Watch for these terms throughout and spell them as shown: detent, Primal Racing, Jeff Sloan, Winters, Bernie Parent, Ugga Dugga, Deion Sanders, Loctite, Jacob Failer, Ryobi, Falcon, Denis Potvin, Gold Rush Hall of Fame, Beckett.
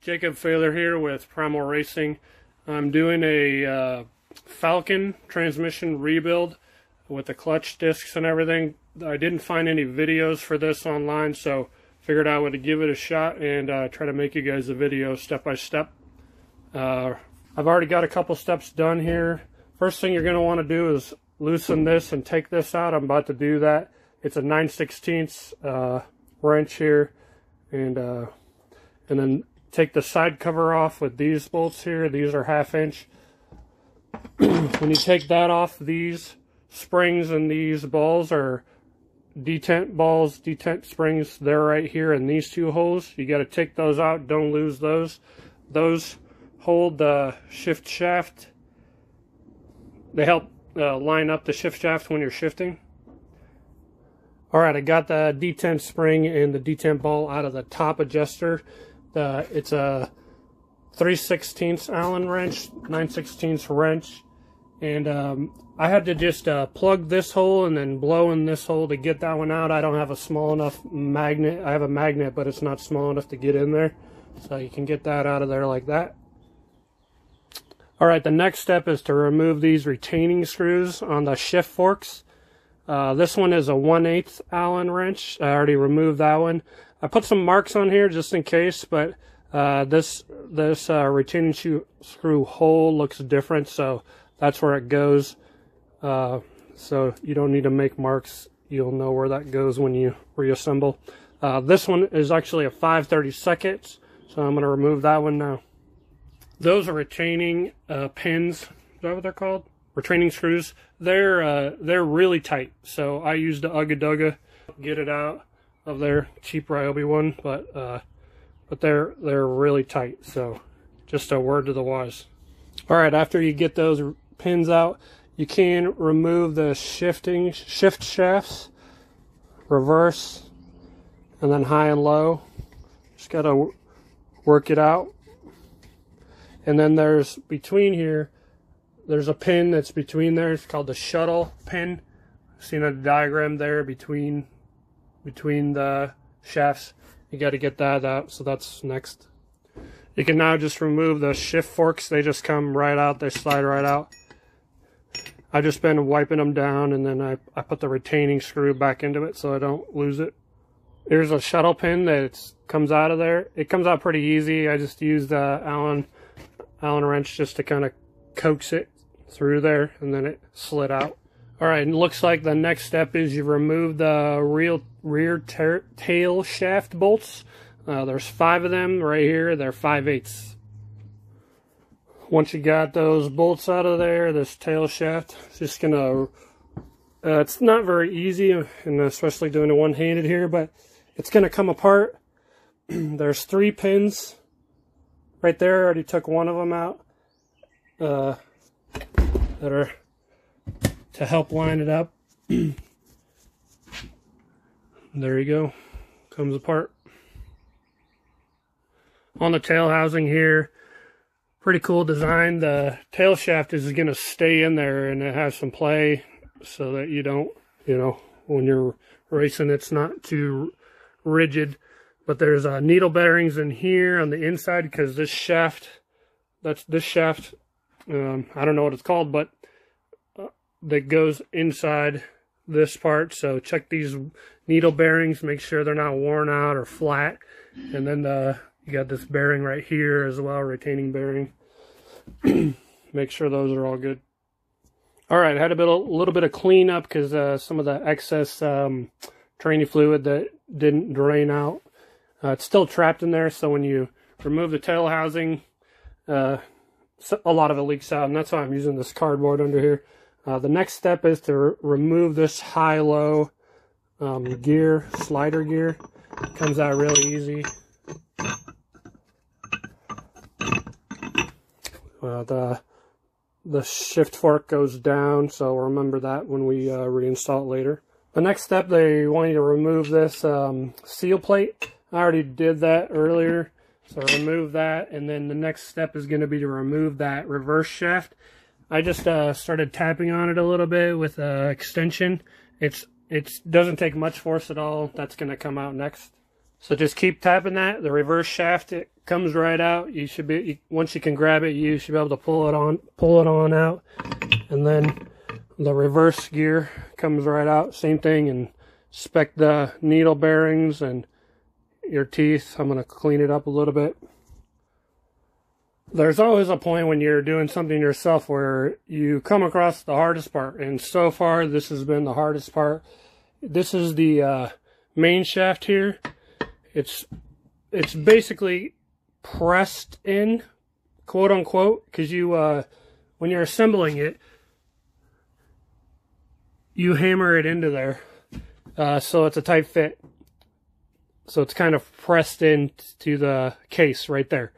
Jacob Failer here with Primal Racing. I'm doing a Falcon transmission rebuild with the clutch discs and everything. I didn't find any videos for this online, so figured I would give it a shot and try to make you guys a video step by step. I've already got a couple steps done here. First thing you're going to want to do is loosen this and take this out. I'm about to do that. It's a 9/16 wrench here, and then take the side cover off with these bolts here. These are 1/2 inch. When you take that off, these springs and these balls are detent balls, detent springs. They're right here in these two holes. You got to take those out. Don't lose those. Those hold the shift shaft. They help line up the shift shaft when you're shifting. Alright, I got the detent spring and the detent ball out of the top adjuster. It's a 3/16 Allen wrench, 9/16 wrench, and I had to just plug this hole and then blow in this hole to get that one out. I don't have a small enough magnet. I have a magnet, but it's not small enough to get in there, so you can get that out of there like that. Alright, the next step is to remove these retaining screws on the shift forks. This one is a 1/8 Allen wrench. I already removed that one. I put some marks on here just in case, but this retaining screw hole looks different, so that's where it goes. So you don't need to make marks. You'll know where that goes when you reassemble. This one is actually a 5/32, so I'm going to remove that one now. Those are retaining pins. Is that what they're called? Retaining screws. They're really tight, so I used the Ugga Dugga to get it out of their cheap Ryobi one, but they're really tight, so just a word to the wise. Alright, after you get those pins out, you can remove the shift shafts, reverse, and then high and low. Just gotta work it out. And then there's between here, there's a pin that's between there. It's called the shuttle pin. Seen a diagram there between the shafts. You got to get that out, so that's next. You can now just remove the shift forks. They just come right out. They slide right out. I've just been wiping them down, and then I put the retaining screw back into it so I don't lose it. Here's a shuttle pin that comes out of there. It comes out pretty easy. I just used the Allen wrench just to kind of coax it through there, and then it slid out. Alright, it looks like the next step is you remove the rear tail shaft bolts. There's 5 of them right here. They're 5/8. Once you got those bolts out of there, this tail shaft, it's just gonna, it's not very easy, and especially doing it one-handed here, but it's gonna come apart. There's 3 pins right there. I already took one of them out that are to help line it up. There you go, comes apart. On the tail housing here, pretty cool design. The tail shaft is going to stay in there, and it has some play so that you don't, you know, when you're racing, it's not too rigid. But there's needle bearings in here on the inside, because this shaft, I don't know what it's called, but that goes inside this part. So check these needle bearings, make sure they're not worn out or flat. And then you got this bearing right here as well, retaining bearing. Make sure those are all good. All right, I had a little bit of cleanup because some of the excess tranny fluid that didn't drain out, it's still trapped in there. So when you remove the tail housing, a lot of it leaks out, and that's why I'm using this cardboard under here. The next step is to remove this high-low gear, slider gear. It comes out really easy. The shift fork goes down, so remember that when we reinstall it later. The next step, they want you to remove this seal plate. I already did that earlier, so remove that. And then the next step is going to be to remove that reverse shaft. I just started tapping on it a little bit with an extension. It doesn't take much force at all. That's going to come out next. So just keep tapping that. The reverse shaft, it comes right out. You should be, once you can grab it, you should be able to pull it on out, and then the reverse gear comes right out. Same thing, and inspect the needle bearings and your teeth. I'm going to clean it up a little bit. There's always a point when you're doing something yourself where you come across the hardest part, and so far this has been the hardest part. This is the main shaft here. It's basically pressed in, quote unquote, because you when you're assembling it, you hammer it into there, so it's a tight fit. So it's kind of pressed into the case right there.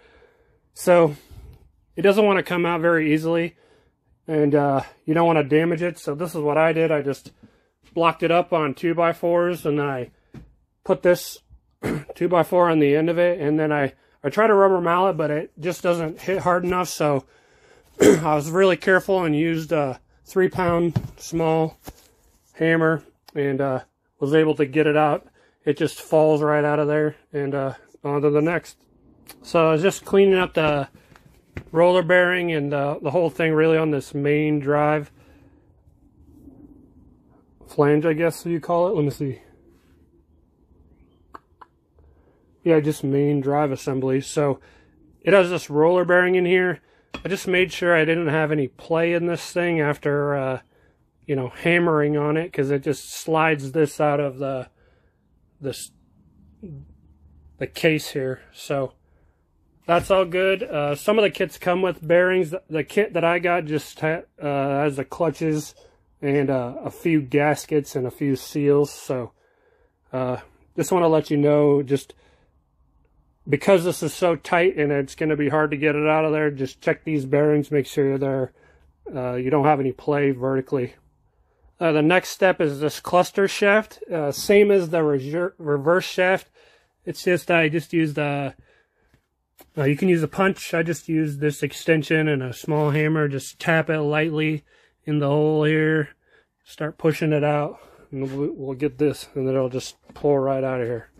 So it doesn't want to come out very easily, and you don't want to damage it. So this is what I did. I just blocked it up on 2x4s, and then I put this 2x4 on the end of it, and then I tried to rubber mallet, but it just doesn't hit hard enough. So I was really careful and used a 3-pound small hammer, and was able to get it out. It just falls right out of there, and on to the next. So I was just cleaning up the roller bearing and the whole thing really on this main drive flange, I guess you call it. Let me see. Yeah, just main drive assembly. So it has this roller bearing in here. I just made sure I didn't have any play in this thing after you know, hammering on it, because it just slides this out of the case here. So that's all good. Some of the kits come with bearings. The kit that I got just has the clutches and a few gaskets and a few seals. So just want to let you know, just because this is so tight and it's going to be hard to get it out of there, just check these bearings, make sure they're you don't have any play vertically. The next step is this cluster shaft, same as the reverse shaft. It's just I just used you can use a punch. I just used this extension and a small hammer. Just tap it lightly in the hole here, start pushing it out, and we'll get this, and then it'll just pull right out of here.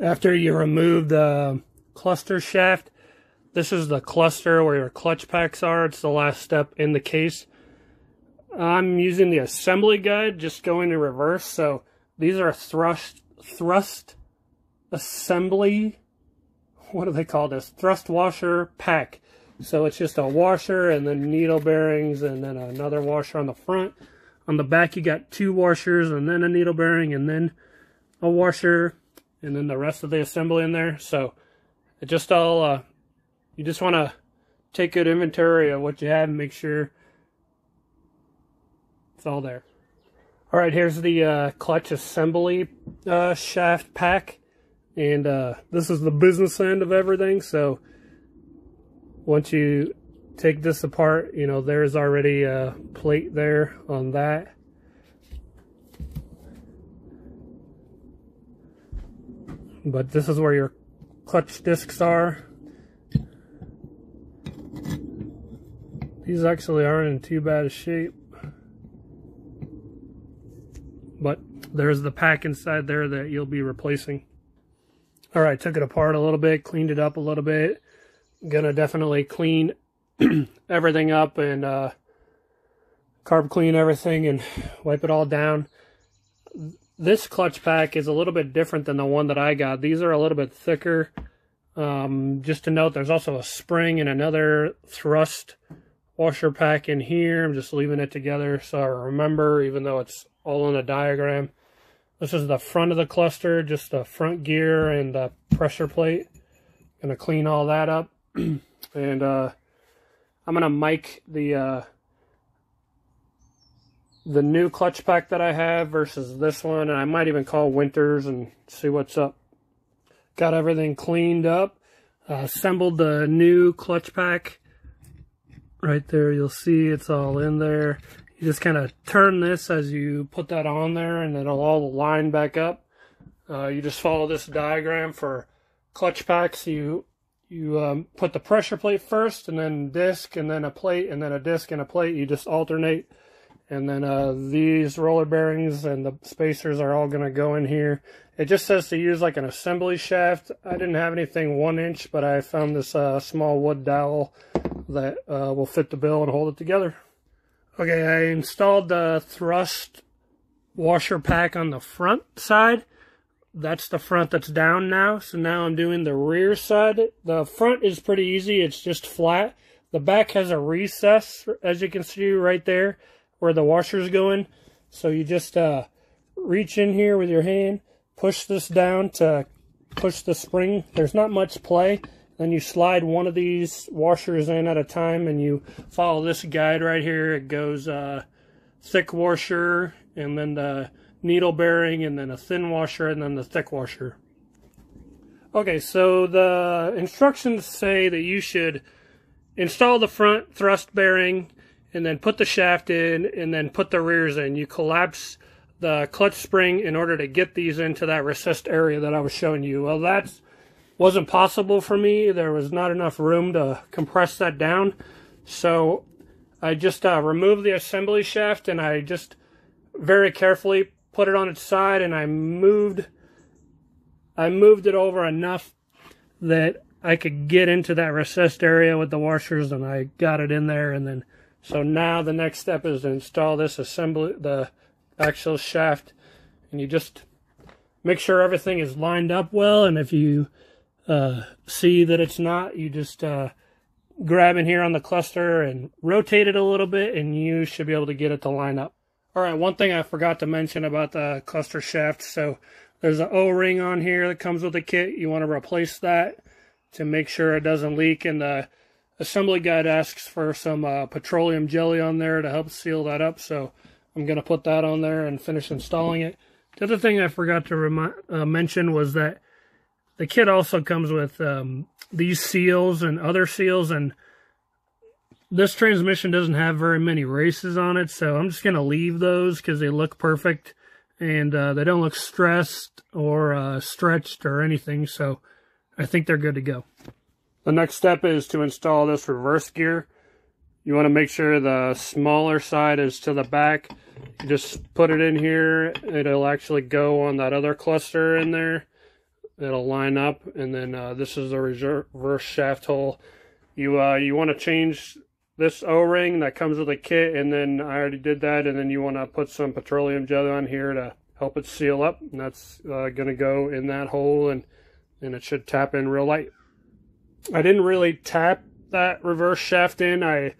After you remove the cluster shaft, this is the cluster where your clutch packs are. It's the last step in the case. I'm using the assembly guide, just going in reverse. So these are thrust assembly. What do they call this? Thrust washer pack. So it's just a washer and then needle bearings and then another washer on the front. On the back you got 2 washers and then a needle bearing and then a washer, and then the rest of the assembly in there. So it just all, you just want to take good inventory of what you have and make sure it's all there. All right, here's the clutch assembly shaft pack. And this is the business end of everything. So once you take this apart, you know, there's already a plate there on that. But this is where your clutch discs are. These actually aren't in too bad a shape. But there's the pack inside there that you'll be replacing. All right, took it apart a little bit, cleaned it up a little bit. Gonna definitely clean everything up and carb clean everything and wipe it all down. This clutch pack is a little bit different than the one that I got. These are a little bit thicker. Just to note, there's also a spring and another thrust washer pack in here. I'm just leaving it together so I remember, even though it's all on a diagram. This is the front of the cluster, just the front gear and the pressure plate. Gonna clean all that up. And I'm gonna mic the new clutch pack that I have versus this one, and I might even call Winters and see what's up. Got everything cleaned up, assembled the new clutch pack. Right there, you'll see it's all in there. You just kind of turn this as you put that on there, and it'll all line back up. You just follow this diagram for clutch packs. You put the pressure plate first, and then disc, and then a plate, and then a disc and a plate. You just alternate. And then these roller bearings and the spacers are all going to go in here. It just says to use like an assembly shaft. I didn't have anything 1 inch, but I found this small wood dowel that will fit the bill and hold it together. Okay, I installed the thrust washer pack on the front side. That's the front that's down now. So now I'm doing the rear side. The front is pretty easy. It's just flat. The back has a recess, as you can see right there, where the washer's going. So you just reach in here with your hand, push this down to push the spring. There's not much play. Then you slide one of these washers in at a time, and you follow this guide right here. It goes thick washer, and then the needle bearing, and then a thin washer, and then the thick washer. Okay, so the instructions say that you should install the front thrust bearing, and then put the shaft in, and then put the rears in. You collapse the clutch spring in order to get these into that recessed area that I was showing you. Well, that wasn't possible for me. There was not enough room to compress that down. So I just removed the assembly shaft, and I just very carefully put it on its side, and I moved it over enough that I could get into that recessed area with the washers, and I got it in there. And then so now the next step is to install this assembly, the actual shaft, and you just make sure everything is lined up well. And if you see that it's not, you just grab in here on the cluster and rotate it a little bit, and you should be able to get it to line up. All right, one thing I forgot to mention about the cluster shaft. So there's an O-ring on here that comes with the kit. You want to replace that to make sure it doesn't leak, and the assembly guide asks for some petroleum jelly on there to help seal that up, so I'm going to put that on there and finish installing it. The other thing I forgot to mention was that the kit also comes with these seals and other seals, and this transmission doesn't have very many races on it, so I'm just going to leave those because they look perfect, and they don't look stressed or stretched or anything, so I think they're good to go. The next step is to install this reverse gear. You want to make sure the smaller side is to the back. You just put it in here. It'll actually go on that other cluster in there. It'll line up, and then this is the reverse shaft hole. You want to change this O-ring that comes with the kit, and then I already did that, and then you want to put some petroleum jelly on here to help it seal up, and that's going to go in that hole, and it should tap in real light. I didn't really tap that reverse shaft in. I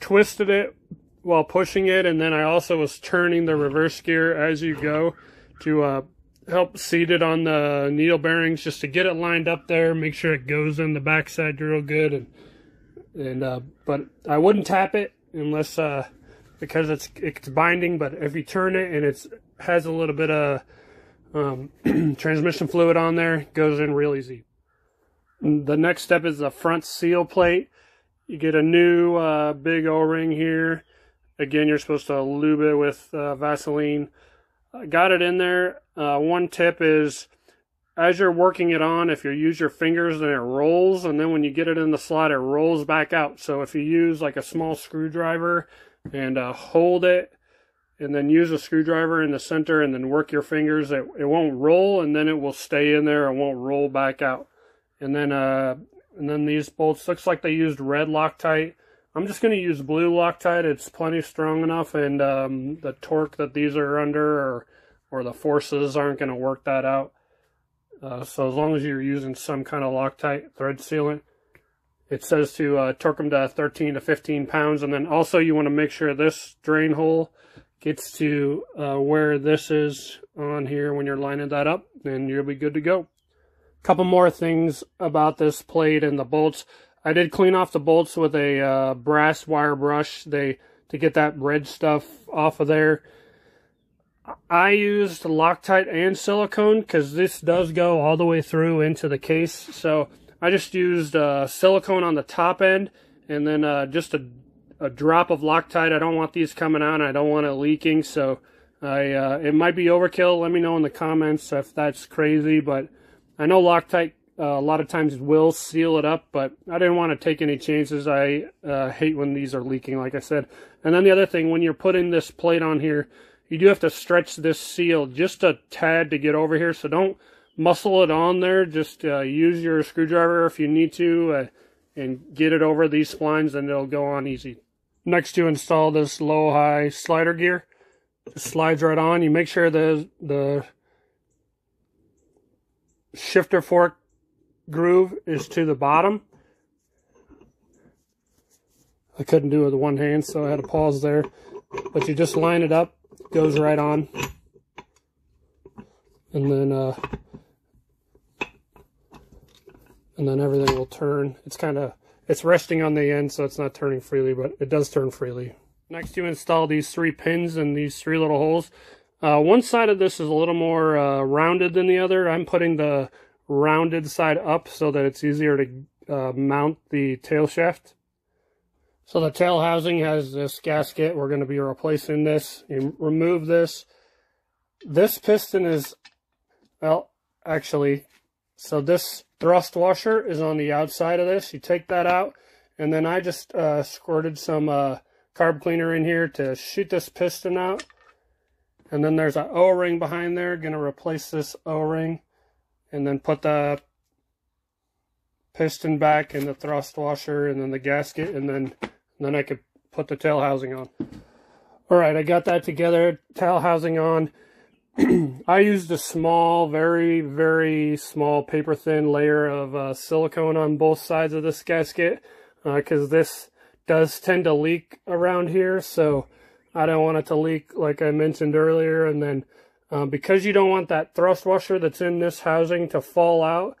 twisted it while pushing it, and then I also was turning the reverse gear as you go to help seat it on the needle bearings, just to get it lined up there, make sure it goes in the backside real good, and but I wouldn't tap it unless because it's binding. But if you turn it and it has a little bit of transmission fluid on there, goes in real easy. The next step is the front seal plate. You get a new big O-ring here. Again, you're supposed to lube it with Vaseline. I got it in there. One tip is, as you're working it on, if you use your fingers, then it rolls. And then when you get it in the slot, it rolls back out. So if you use like a small screwdriver and hold it, and then use a screwdriver in the center and then work your fingers, it won't roll, and then it will stay in there. It won't roll back out. And then these bolts, looks like they used red Loctite. I'm just going to use blue Loctite. It's plenty strong enough, and the torque that these are under or the forces aren't going to work that out. So as long as you're using some kind of Loctite thread sealant, it says to torque them to 13 to 15 pounds. And then also you want to make sure this drain hole gets to where this is on here when you're lining that up, and you'll be good to go. Couple more things about this plate and the bolts. I did clean off the bolts with a brass wire brush to get that red stuff off of there. I used Loctite and silicone because this does go all the way through into the case. So I just used silicone on the top end, and then just a drop of Loctite. I don't want these coming out, and I don't want it leaking. So it might be overkill. Let me know in the comments if that's crazy, but I know Loctite A lot of times will seal it up, but I didn't want to take any chances. I hate when these are leaking, like I said. And then the other thing, when you're putting this plate on here, you do have to stretch this seal just a tad to get over here, so don't muscle it on there. Just use your screwdriver if you need to and get it over these splines, and it'll go on easy. Next, you install this low-high slider gear. It slides right on. You make sure the shifter fork groove is to the bottom. I couldn't do it with one hand, so I had to pause there. But you just line it up, goes right on. And then everything will turn. It's resting on the end, so it's not turning freely, but it does turn freely. Next, you install these three pins and these three little holes. One side of this is a little more rounded than the other. I'm putting the rounded side up so that it's easier to mount the tail shaft. So the tail housing has this gasket. We're going to be replacing this. You remove this. This piston is, well, actually, so this thrust washer is on the outside of this. You take that out, and then I just squirted some carb cleaner in here to shoot this piston out. And then there's an O-ring behind there. Going to replace this O-ring, and then put the piston back in the thrust washer, and then the gasket, and then I could put the tail housing on. All right, I got that together, tail housing on. I used a small, very, very small paper thin layer of silicone on both sides of this gasket because this does tend to leak around here, so I don't want it to leak like I mentioned earlier. And then because you don't want that thrust washer that's in this housing to fall out,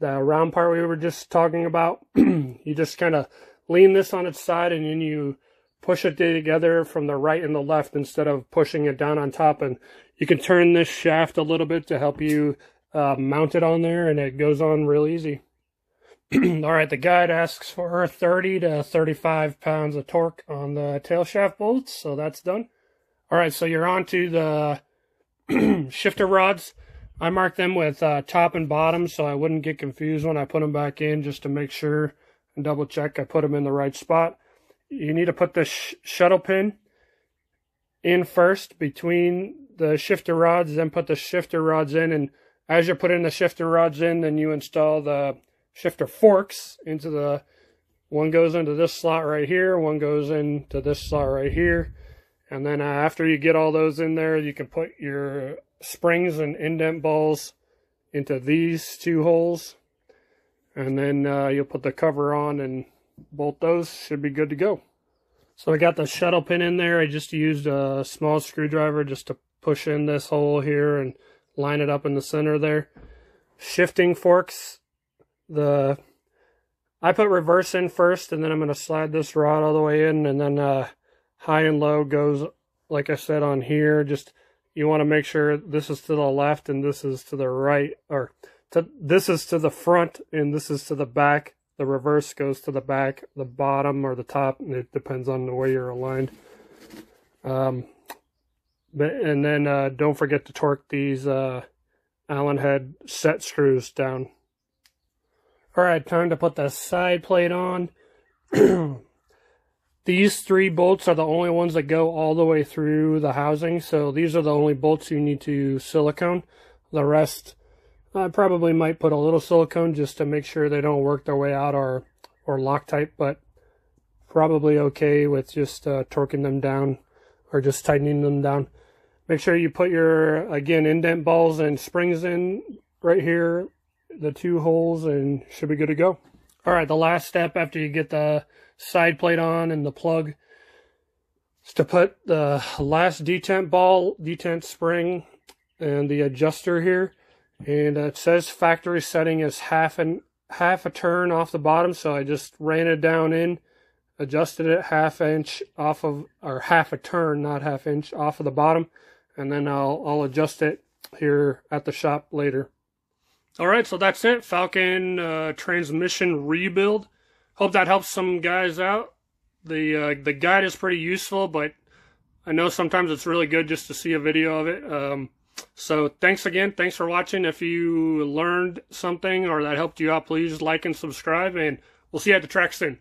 the round part we were just talking about, you just kind of lean this on its side and then you push it together from the right and the left instead of pushing it down on top. And you can turn this shaft a little bit to help you mount it on there, and it goes on real easy. All right, the guide asks for 30 to 35 pounds of torque on the tail shaft bolts, so that's done. All right, so you're on to the shifter rods. I marked them with top and bottom so I wouldn't get confused when I put them back in, just to make sure and double check I put them in the right spot. You need to put the shuttle pin in first between the shifter rods, then put the shifter rods in, and as you're putting the shifter rods in, then you install the shifter forks into the, one goes into this slot right here, one goes into this slot right here, and then after you get all those in there, you can put your springs and indent balls into these two holes, and then you'll put the cover on and bolt those. Should be good to go. So I got the shuttle pin in there. I just used a small screwdriver just to push in this hole here and line it up in the center there. Shifting forks, I put reverse in first, and then I'm going to slide this rod all the way in, and then high and low goes, like I said, on here. Just, you want to make sure this is to the left and this is to the right, or this is to the front and this is to the back. The reverse goes to the back, the bottom or the top, and it depends on the way you're aligned. And then don't forget to torque these Allen head set screws down. All right, time to put the side plate on. These three bolts are the only ones that go all the way through the housing, so these are the only bolts you need to silicone. The rest, I probably might put a little silicone just to make sure they don't work their way out, or Loctite, but probably okay with just torquing them down or just tightening them down. Make sure you put your, again, indent balls and springs in right here, the two holes, and should be good to go. All right, the last step after you get the side plate on and the plug is to put the last detent ball, detent spring, and the adjuster here, and it says factory setting is half a turn off the bottom, so I just ran it down in, adjusted it half a turn, not half inch, off of the bottom, and then I'll adjust it here at the shop later. All right, so that's it, Falcon transmission rebuild. Hope that helps some guys out. The guide is pretty useful, but I know sometimes it's really good just to see a video of it. So thanks again. Thanks for watching. If you learned something or that helped you out, please like and subscribe, and we'll see you at the track soon.